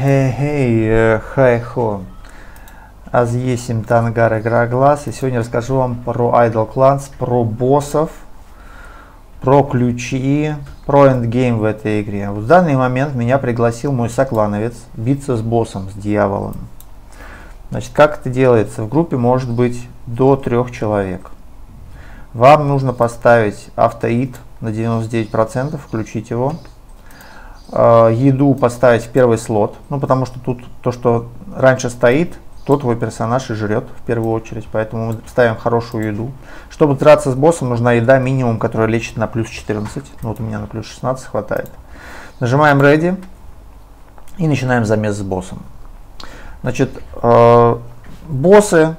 Хей-хей, хай-хо. Аз есим Тангар, игра глаз. И сегодня расскажу вам про Idle Clans, про боссов, про ключи, про эндгейм в этой игре. В данный момент меня пригласил мой соклановец биться с боссом, с дьяволом. Значит, как это делается? В группе может быть до 3 человек. Вам нужно поставить автоид на 99%, включить его. Еду поставить в первый слот, ну потому что тут то, что раньше стоит, то твой персонаж и жрет в первую очередь, поэтому мы ставим хорошую еду. Чтобы драться с боссом, нужна еда минимум, которая лечит на плюс 14, ну вот у меня на плюс 16 хватает. Нажимаем Ready и начинаем замес с боссом. Значит, боссы,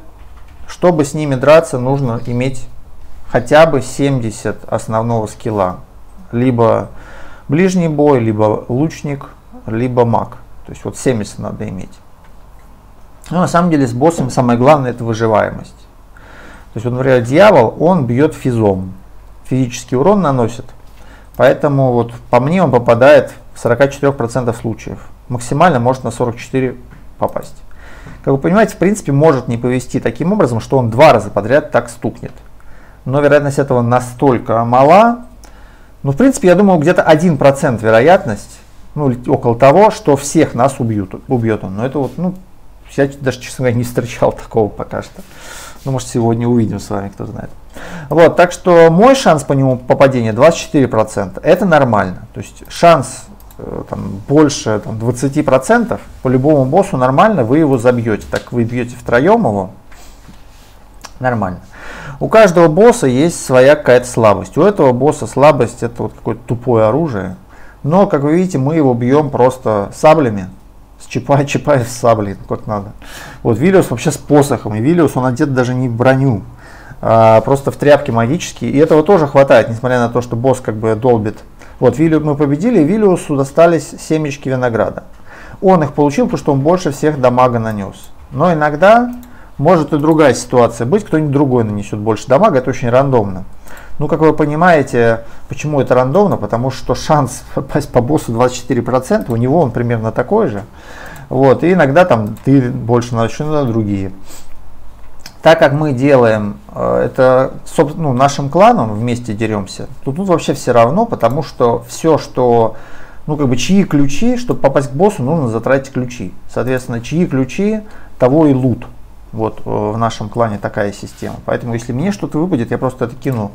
чтобы с ними драться, нужно иметь хотя бы 70 основного скилла, либо ближний бой, либо лучник, либо маг. То есть вот 70 надо иметь. Но на самом деле с боссом самое главное — это выживаемость. То есть, вот, например, дьявол, он бьет физом. Физический урон наносит. Поэтому вот по мне он попадает в 44% случаев. Максимально может на 44 попасть. Как вы понимаете, в принципе, может не повести таким образом, что он 2 раза подряд так стукнет. Но вероятность этого настолько мала. Ну, в принципе, я думаю, где-то 1% вероятность, ну, около того, что всех нас убьет он. Но это вот, ну, я даже, честно говоря, не встречал такого пока что. Ну, может, сегодня увидим с вами, кто знает. Вот, так что мой шанс по нему попадения 24%. Это нормально. То есть шанс там, больше там, 20% по любому боссу нормально, вы его забьете. Так вы бьете втроем его. Нормально. У каждого босса есть своя какая-то слабость. У этого босса слабость — это вот какое-то тупое оружие. Но, как вы видите, мы его бьем просто саблями. С Чапаев с саблей, как надо. Вот Виллиус вообще с посохом. И Виллиус, он одет даже не в броню, а просто в тряпки магические. И этого тоже хватает, несмотря на то, что босс как бы долбит. Вот Виллиус мы победили, и Виллиусу достались семечки винограда. Он их получил, потому что он больше всех дамага нанес. Но иногда... может и другая ситуация быть, кто-нибудь другой нанесет больше дамага, это очень рандомно. Ну, как вы понимаете, почему это рандомно, потому что шанс попасть по боссу 24%, у него он примерно такой же. Вот, и иногда там ты больше наносишь, иногда другие. Так как мы делаем это, собственно, ну, нашим кланом вместе деремся, тут вообще все равно, потому что все, что... ну, как бы, чьи ключи, чтобы попасть к боссу, нужно затратить ключи. Соответственно, чьи ключи, того и лут. Вот в нашем клане такая система. Поэтому если мне что-то выпадет, я просто это кину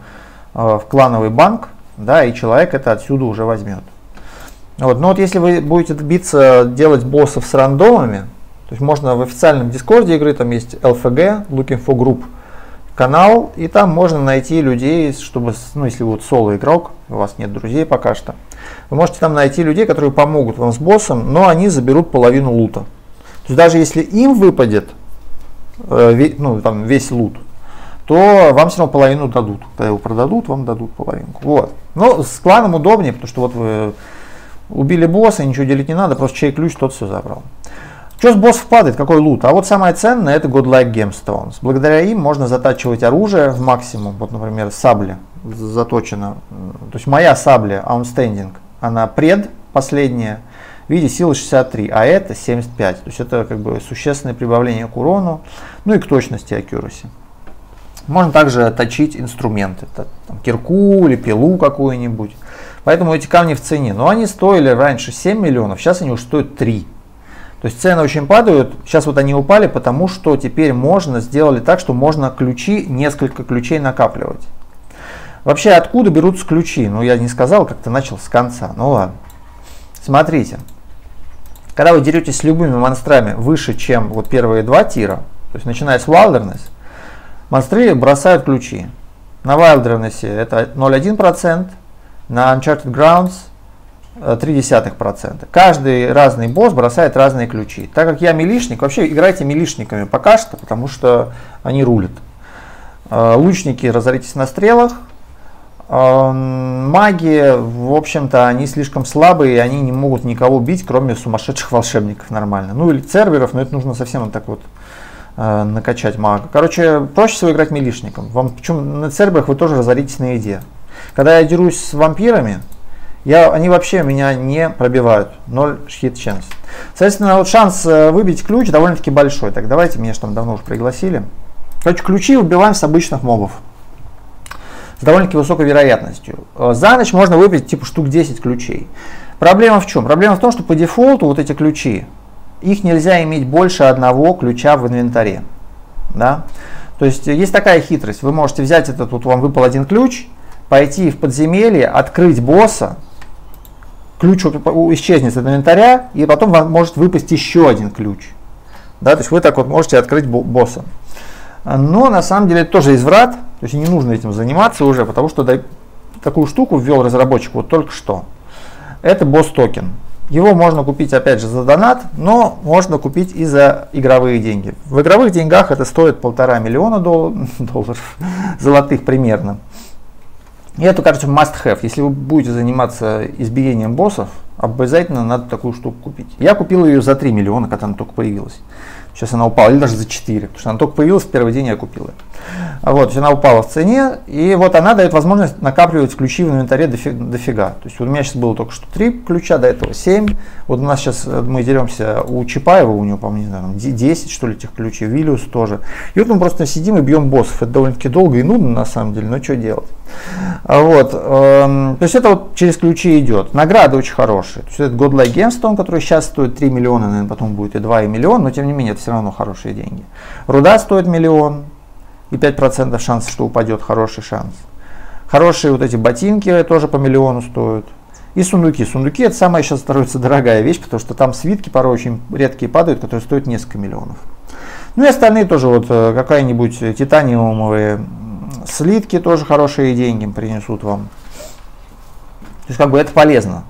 в клановый банк, да, и человек это отсюда уже возьмет. Вот. Но вот если вы будете биться, делать боссов с рандомами, то есть можно в официальном дискорде игры, там есть LFG, Looking for Group канал, и там можно найти людей, чтобы, ну, если вы вот соло игрок, у вас нет друзей пока что, вы можете там найти людей, которые помогут вам с боссом, но они заберут половину лута. То есть даже если им выпадет, ну, там весь лут, то вам все равно половину дадут. Когда его продадут, вам дадут половинку. Вот. Но с кланом удобнее, потому что вот вы убили босса, ничего делить не надо, просто чей ключ, тот все забрал. Что с боссов падает, какой лут? А вот самое ценное — это Godlike Game Stones. Благодаря им можно затачивать оружие в максимум. Вот, например, сабля заточена. То есть моя сабля Outstanding, она предпоследняя, в виде силы 63, а это 75. То есть это как бы существенное прибавление к урону, ну и к точности аккюраси. Можно также точить инструменты, это, там, кирку или пилу какую-нибудь. Поэтому эти камни в цене. Но они стоили раньше 7 миллионов, сейчас они уже стоят 3. То есть цены очень падают. Сейчас вот они упали, потому что теперь можно, сделали так, что можно ключи, несколько ключей накапливать. Вообще, откуда берутся ключи? Ну, я не сказал, как-то начал с конца. Ну ладно. Смотрите. Когда вы деретесь с любыми монстрами выше, чем вот первые 2 тира, то есть начиная с Wilderness, монстры бросают ключи. На Wilderness это 0,1%, на Uncharted Grounds 0,3%. Каждый разный босс бросает разные ключи. Так как я милишник, вообще играйте милишниками пока что, потому что они рулят. Лучники, разоритесь на стрелах. Маги, в общем-то, они слишком слабые, и они не могут никого бить, кроме сумасшедших волшебников нормально. Ну или церберов, но это нужно совсем вот так вот накачать мага. Короче, проще всего играть милишником. Причем на церберах вы тоже разоритесь на еде. Когда я дерусь с вампирами, Они вообще меня не пробивают. 0 hit chance. Соответственно, вот шанс выбить ключ довольно-таки большой. Так, давайте, меня же там давно уже пригласили. Короче, ключи выбиваем с обычных мобов. С довольно-таки высокой вероятностью. За ночь можно выбить типа штук 10 ключей. Проблема в чем? Проблема в том, что по дефолту вот эти ключи, их нельзя иметь больше одного ключа в инвентаре. Да? То есть есть такая хитрость. Вы можете взять этот, вот вам выпал один ключ, пойти в подземелье, открыть босса, ключ исчезнет из инвентаря, и потом вам может выпасть еще один ключ. Да? То есть вы так вот можете открыть босса. Но на самом деле это тоже изврат, то есть не нужно этим заниматься уже, потому что такую штуку ввел разработчик вот только что. Это босс-токен. Его можно купить, опять же, за донат, но можно купить и за игровые деньги. В игровых деньгах это стоит 1,5 миллиона долларов, золотых примерно. И это, кажется, must-have. Если вы будете заниматься избиением боссов, обязательно надо такую штуку купить. Я купил ее за 3 миллиона, когда она только появилась. Сейчас она упала, или даже за 4, потому что она только появилась, в первый день я купил ее. Вот, она упала в цене, и вот она дает возможность накапливать ключи в инвентаре дофига. То есть вот у меня сейчас было только что 3 ключа, до этого 7. Вот у нас сейчас, мы деремся, у Чапаева, у него, по-моему, не знаю, 10 что ли этих ключей, Виллиус тоже. И вот мы просто сидим и бьем боссов. Это довольно-таки долго и нудно на самом деле, но что делать. Вот, то есть это вот через ключи идет. Награды очень хорошие. То есть это Godlike Game Stone, который сейчас стоит 3 миллиона, наверное, потом будет и 2, и миллион, но тем не менее это все равно хорошие деньги. Руда стоит миллион. И 5% шанс, что упадет, хороший шанс. Хорошие вот эти ботинки тоже по миллиону стоят. И сундуки. Сундуки — это самая сейчас становится дорогая вещь, потому что там свитки порой очень редкие падают, которые стоят несколько миллионов. Ну и остальные тоже, вот какая-нибудь титаниумовые слитки тоже хорошие деньги принесут вам. То есть как бы это полезно.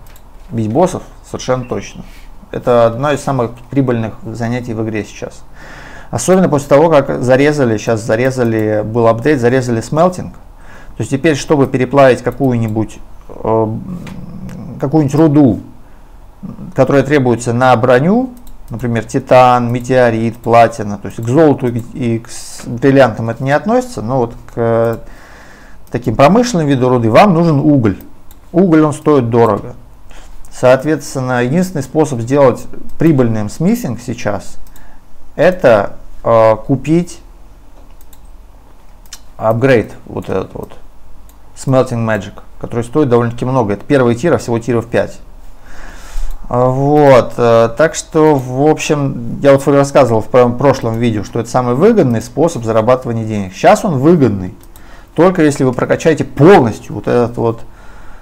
Бить боссов совершенно точно. Это одно из самых прибыльных занятий в игре сейчас. Особенно после того, как сейчас был апдейт, зарезали Smelting. То есть теперь, чтобы переплавить какую-нибудь руду, которая требуется на броню, например, титан, метеорит, платина, то есть к золоту и к бриллиантам это не относится, но вот к таким промышленным видам руды вам нужен уголь. Уголь, он стоит дорого. Соответственно, единственный способ сделать прибыльным смитинг сейчас — это купить апгрейд, вот этот вот Smelting Magic, который стоит довольно-таки много. Это первый тир, а всего тиров 5. Вот, так что, в общем, я вот рассказывал в прошлом видео, что это самый выгодный способ зарабатывания денег. Сейчас он выгодный, только если вы прокачаете полностью вот этот вот.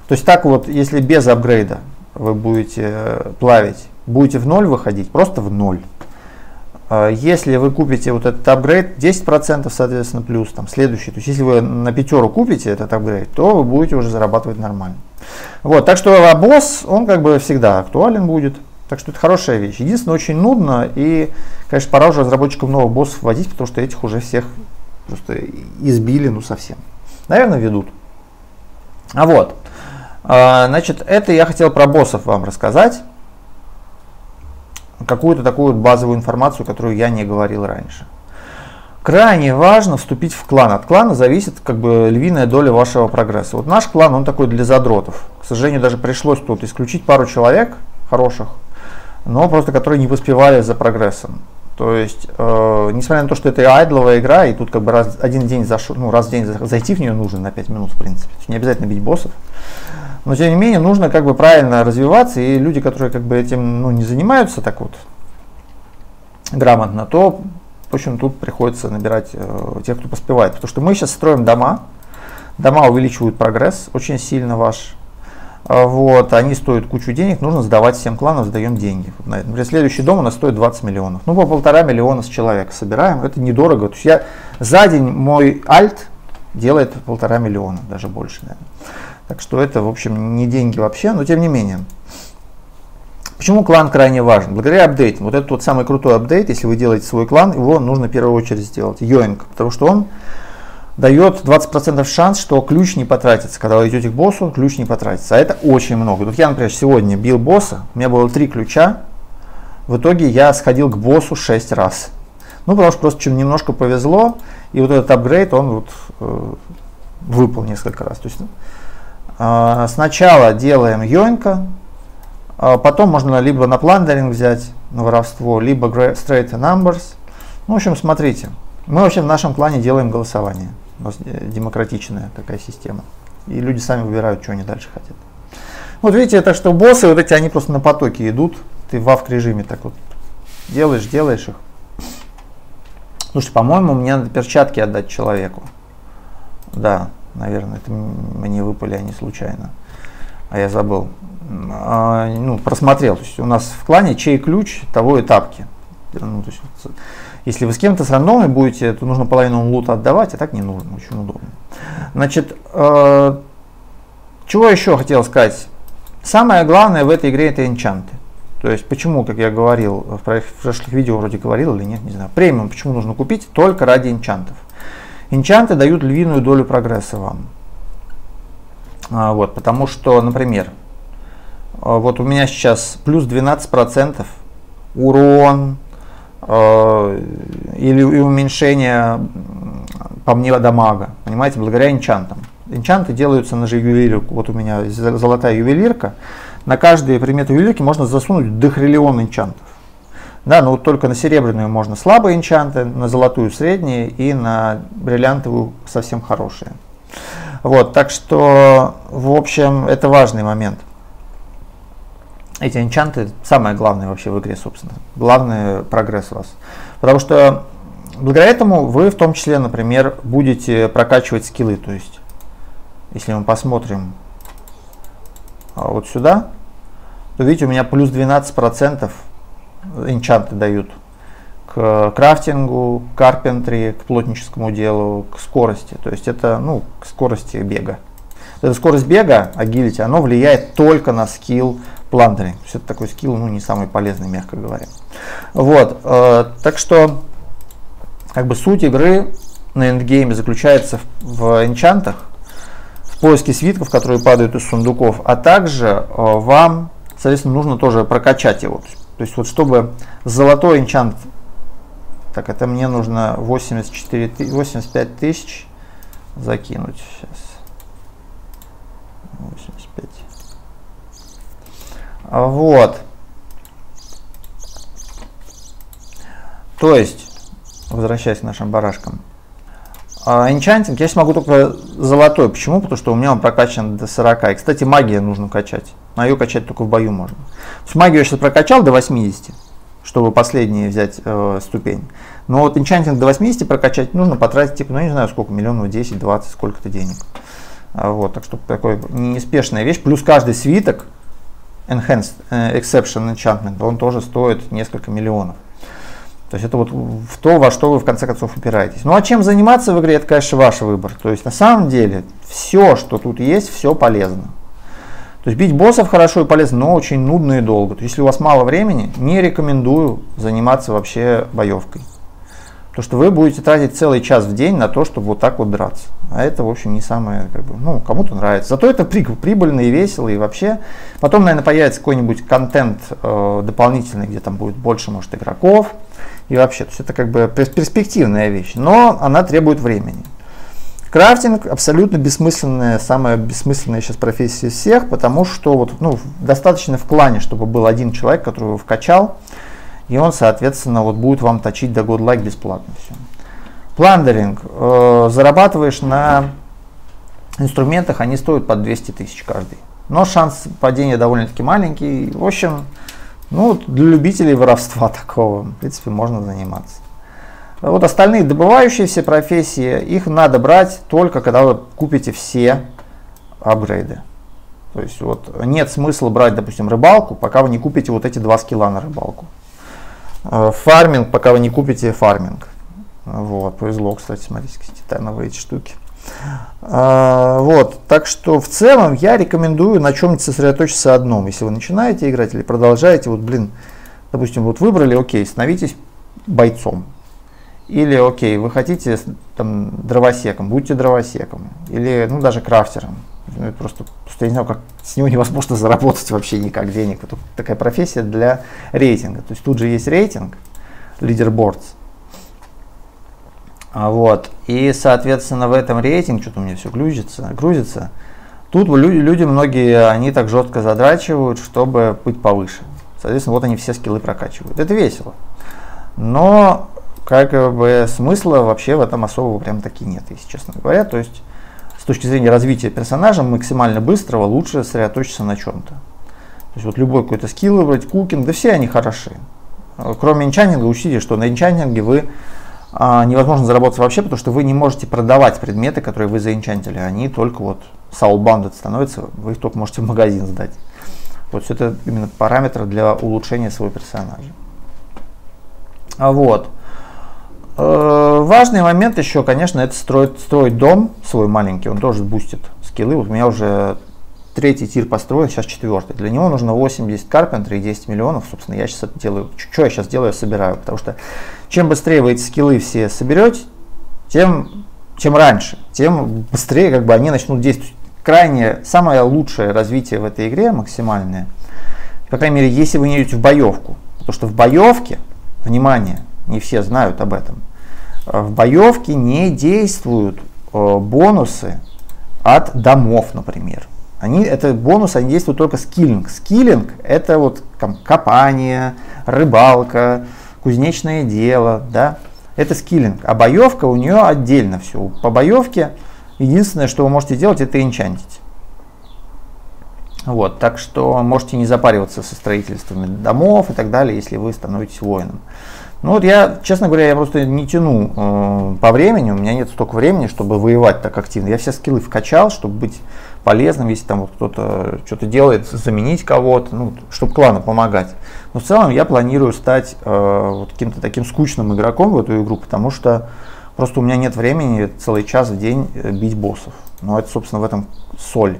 То есть так вот, если без апгрейда вы будете плавить, будете в ноль выходить, просто в ноль. Если вы купите вот этот апгрейд, 10% соответственно плюс, там следующий. То есть если вы на 5 купите этот апгрейд, то вы будете уже зарабатывать нормально. Вот, так что босс, он как бы всегда актуален будет. Так что это хорошая вещь. Единственное, очень нудно и, конечно, пора уже разработчикам новых боссов вводить, потому что этих уже всех просто избили, ну совсем. Наверное, ведут. А вот, значит, это я хотел про боссов вам рассказать. Какую-то такую базовую информацию, которую я не говорил раньше. Крайне важно вступить в клан. От клана зависит как бы львиная доля вашего прогресса. Вот наш клан, он такой для задротов. К сожалению, даже пришлось тут исключить пару человек хороших, но просто которые не поспевали за прогрессом. То есть, несмотря на то, что это айдловая игра, и тут как бы раз в день зайти в нее нужно на 5 минут, в принципе. Не обязательно бить боссов. Но, тем не менее, нужно как бы правильно развиваться, и люди, которые как бы этим, ну, не занимаются так вот грамотно, то, в общем, тут приходится набирать тех, кто поспевает. Потому что мы сейчас строим дома, дома увеличивают прогресс очень сильно ваш. Вот, они стоят кучу денег, нужно сдавать всем кланам, сдаем деньги. Вот, например, следующий дом у нас стоит 20 миллионов. Ну, по 1,5 миллиона с человека собираем, это недорого. То есть я за день мой альт делает 1,5 миллиона, даже больше, наверное. Так что это, в общем, не деньги вообще, но тем не менее. Почему клан крайне важен? Благодаря апдейтам. Вот этот вот самый крутой апдейт, если вы делаете свой клан, его нужно в первую очередь сделать. Йоинг, потому что он дает 20% шанс, что ключ не потратится. Когда вы идете к боссу, ключ не потратится. А это очень много. Вот я, например, сегодня бил босса, у меня было 3 ключа. В итоге я сходил к боссу 6 раз. Ну, потому что просто чем немножко повезло, и вот этот апгрейд, он вот выпал несколько раз. То есть Сначала делаем йойнка, потом можно либо на пландеринг взять, на воровство, либо straight numbers. Ну, в общем, смотрите, мы вообще в нашем клане делаем голосование. У нас демократичная такая система. И люди сами выбирают, что они дальше хотят. Вот видите, так что боссы, вот эти, они просто на потоке идут. Ты в режиме так вот делаешь, делаешь их. Слушай, по-моему, мне надо перчатки отдать человеку. Да, наверное, это мне выпали они случайно. А я забыл. Ну, просмотрел. То есть у нас в клане чей ключ, того и тапки. Ну, то есть, если вы с кем-то с рандомами будете, то нужно половину лута отдавать, а так не нужно, очень удобно. Значит, чего еще хотел сказать? Самое главное в этой игре — это энчанты. То есть почему, как я говорил, в прошлых видео вроде говорил или нет, не знаю. Премиум почему нужно купить? Только ради энчантов. Энчанты дают львиную долю прогресса вам. Вот, потому что, например, вот у меня сейчас плюс 12% урон или уменьшение по мне дамага, понимаете, благодаря энчантам. Энчанты делаются на же ювелирку. Вот у меня золотая ювелирка. На каждый предмет ювелирки можно засунуть дохриллион энчантов. Да, но вот только на серебряную можно слабые энчанты, на золотую средние и на бриллиантовую совсем хорошие. Вот, так что, в общем, это важный момент. Эти энчанты самое главное вообще в игре, собственно. Главный прогресс у вас. Потому что благодаря этому вы в том числе, например, будете прокачивать скиллы. То есть, если мы посмотрим вот сюда, то видите, у меня плюс 12% энчанты дают к крафтингу, к карпентри, к плотническому делу, к скорости. То есть это, ну, к скорости бега. Эта скорость бега, агилити, она влияет только на скилл пландеринг. То есть это такой скилл, ну, не самый полезный, мягко говоря. Вот, так что, как бы, суть игры на эндгейме заключается в энчантах, в поиске свитков, которые падают из сундуков, а также вам, соответственно, нужно тоже прокачать его. То есть вот чтобы золотой энчант, так, это мне нужно 85 тысяч закинуть сейчас. 85. Вот. То есть, возвращаясь к нашим барашкам, энчантинг я сейчас могу только золотой. Почему? Потому что у меня он прокачан до 40. И, кстати, магия нужно качать. Но ее качать только в бою можно. То есть магию я сейчас прокачал до 80, чтобы последние взять ступень. Но вот энчантинг до 80 прокачать нужно потратить, типа, ну, я не знаю сколько, миллионов 10, 20, сколько-то денег. Вот, так что такая неспешная вещь. Плюс каждый свиток Enhanced Exception Enchantment, он тоже стоит несколько миллионов. То есть это вот в то, во что вы в конце концов упираетесь. Ну а чем заниматься в игре, это, конечно, ваш выбор. То есть на самом деле все, что тут есть, все полезно. То есть бить боссов хорошо и полезно, но очень нудно и долго. То есть, если у вас мало времени, не рекомендую заниматься вообще боевкой. Потому что вы будете тратить целый час в день на то, чтобы вот так вот драться. А это, в общем, не самое, как бы, ну, кому-то нравится. Зато это прибыльно и весело, и вообще. Потом, наверное, появится какой-нибудь контент дополнительный, где там будет больше, может, игроков. И вообще, то есть это, как бы, перспективная вещь, но она требует времени. Крафтинг абсолютно бессмысленная, самая бессмысленная сейчас профессия из всех, потому что вот, ну, достаточно в клане, чтобы был один человек, который его вкачал. И он, соответственно, вот будет вам точить до Godlike бесплатно все. Пландеринг. Зарабатываешь на инструментах, они стоят под 200 тысяч каждый. Но шанс падения довольно-таки маленький. В общем, ну, для любителей воровства такого, в принципе, можно заниматься. Вот остальные добывающие все профессии, их надо брать только когда вы купите все апгрейды. То есть вот нет смысла брать, допустим, рыбалку, пока вы не купите вот эти два скилла на рыбалку. Фарминг, пока вы не купите фарминг. Вот, повезло, кстати, смотрите, титановые эти штуки. Вот, так что в целом я рекомендую на чем-нибудь сосредоточиться одном. Если вы начинаете играть или продолжаете, вот, блин, допустим, вот выбрали, окей, становитесь бойцом. Или, окей, вы хотите там дровосеком, будьте дровосеком. Или, ну, даже крафтером. Ну, это просто я не знаю, как с него невозможно заработать вообще никак денег. Это такая профессия для рейтинга. То есть тут же есть рейтинг, лидербордс. Вот. И, соответственно, в этом рейтинге, что-то у меня все грузится, Тут люди многие, они так жестко задрачивают, чтобы быть повыше. Соответственно, вот они все скиллы прокачивают. Это весело. Но как бы смысла вообще в этом особого прям таки нет, если честно говоря. То есть с точки зрения развития персонажа максимально быстрого лучше сосредоточиться на чем-то. То есть вот любой какой-то скилл вроде кукинг, да все они хороши. Кроме энчантинга, учтите, что на энчантинге вы невозможно заработать вообще, потому что вы не можете продавать предметы, которые вы заэнчантили. Они только вот soulbound становятся, вы их только можете в магазин сдать. Вот это именно параметр для улучшения своего персонажа. Вот. Важный момент еще, конечно, это строить дом свой маленький, он тоже бустит скиллы. Вот у меня уже 3-й тир построен, сейчас 4-й. Для него нужно 80 карпентера и 10 миллионов. Собственно, я сейчас это делаю. Что я сейчас делаю? Я собираю. Потому что чем быстрее вы эти скиллы все соберете, чем раньше, тем быстрее как бы они начнут действовать. Крайне самое лучшее развитие в этой игре, максимальное, по крайней мере, если вы не идете в боевку. Потому что в боевке, внимание, не все знают об этом, в боевке не действуют бонусы от домов, например. Это бонусы, они действуют только скиллинг. Скиллинг это вот там, копание, рыбалка, кузнечное дело, да? Это скиллинг. А боевка у нее отдельно все. По боевке единственное, что вы можете делать, это энчантить. Вот, так что можете не запариваться со строительствами домов и так далее, если вы становитесь воином. Ну вот я, честно говоря, я просто не тяну по времени, у меня нет столько времени, чтобы воевать так активно. Я все скиллы вкачал, чтобы быть полезным, если там вот кто-то что-то делает, заменить кого-то, ну, чтобы клану помогать. Но в целом я планирую стать вот каким-то таким скучным игроком в эту игру, потому что просто у меня нет времени целый час в день бить боссов. Но это, собственно, в этом соль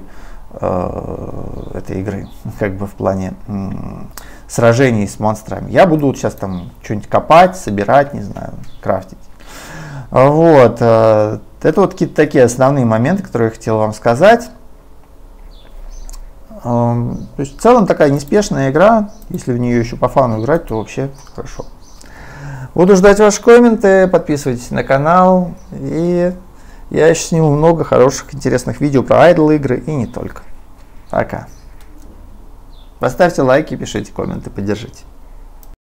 этой игры, как бы в плане сражений с монстрами. Я буду вот сейчас там что-нибудь копать, собирать, не знаю, крафтить. Вот. Это вот какие-то такие основные моменты, которые я хотел вам сказать. То есть в целом такая неспешная игра. Если в нее еще по фану играть, то вообще хорошо. Буду ждать ваши комменты, подписывайтесь на канал. И я еще сниму много хороших, интересных видео про Idle игры и не только. Пока. Поставьте лайки, пишите комменты, поддержите.